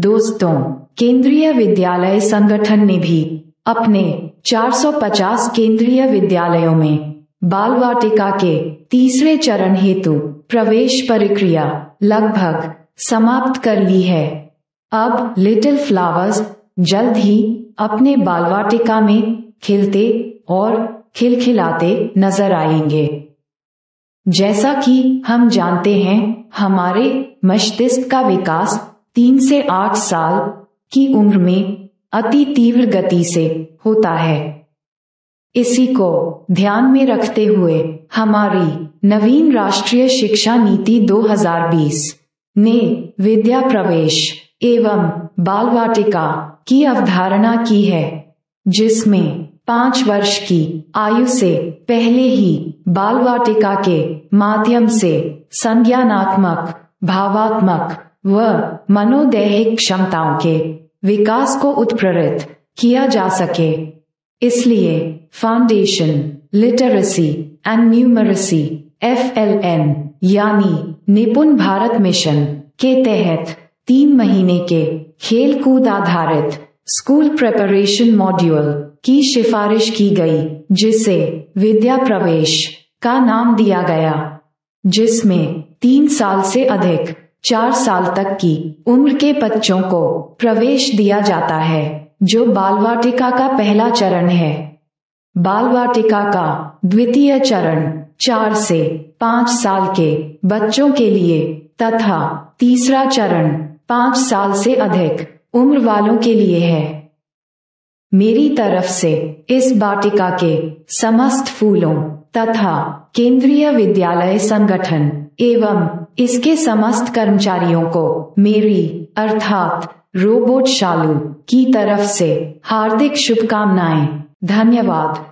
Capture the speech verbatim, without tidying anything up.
दोस्तों, केंद्रीय विद्यालय संगठन ने भी अपने चार सौ पचास केंद्रीय विद्यालयों में बालवाटिका के तीसरे चरण हेतु प्रवेश प्रक्रिया लगभग समाप्त कर ली है। अब लिटिल फ्लावर्स जल्द ही अपने बालवाटिका में खिलते और खिलखिलाते नजर आएंगे। जैसा कि हम जानते हैं, हमारे मस्तिष्क का विकास तीन से आठ साल की उम्र में अति तीव्र गति से होता है। इसी को ध्यान में रखते हुए हमारी नवीन राष्ट्रीय शिक्षा नीति दो हजार बीस ने विद्या प्रवेश एवं बालवाटिका की अवधारणा की है, जिसमें पाँच वर्ष की आयु से पहले ही बालवाटिका के माध्यम से संज्ञानात्मक, भावात्मक व मनोदैहिक क्षमताओं के विकास को उत्प्रेरित किया जा सके। इसलिए foundation literacy and numeracy F L N यानी निपुण भारत मिशन के तहत तीन महीने के खेलकूद आधारित स्कूल प्रिपरेशन मॉड्यूल की सिफारिश की गई, जिसे विद्या प्रवेश का नाम दिया गया, जिसमें तीन साल से अधिक चार साल तक की उम्र के बच्चों को प्रवेश दिया जाता है, जो बालवाटिका का पहला चरण है। बालवाटिका का द्वितीय चरण चार से पाँच साल के बच्चों के लिए तथा तीसरा चरण पाँच साल से अधिक उम्र वालों के लिए है। मेरी तरफ से इस वाटिका के समस्त फूलों तथा केंद्रीय विद्यालय संगठन एवं इसके समस्त कर्मचारियों को मेरी अर्थात रोबोट शालू की तरफ से हार्दिक शुभकामनाएं। धन्यवाद।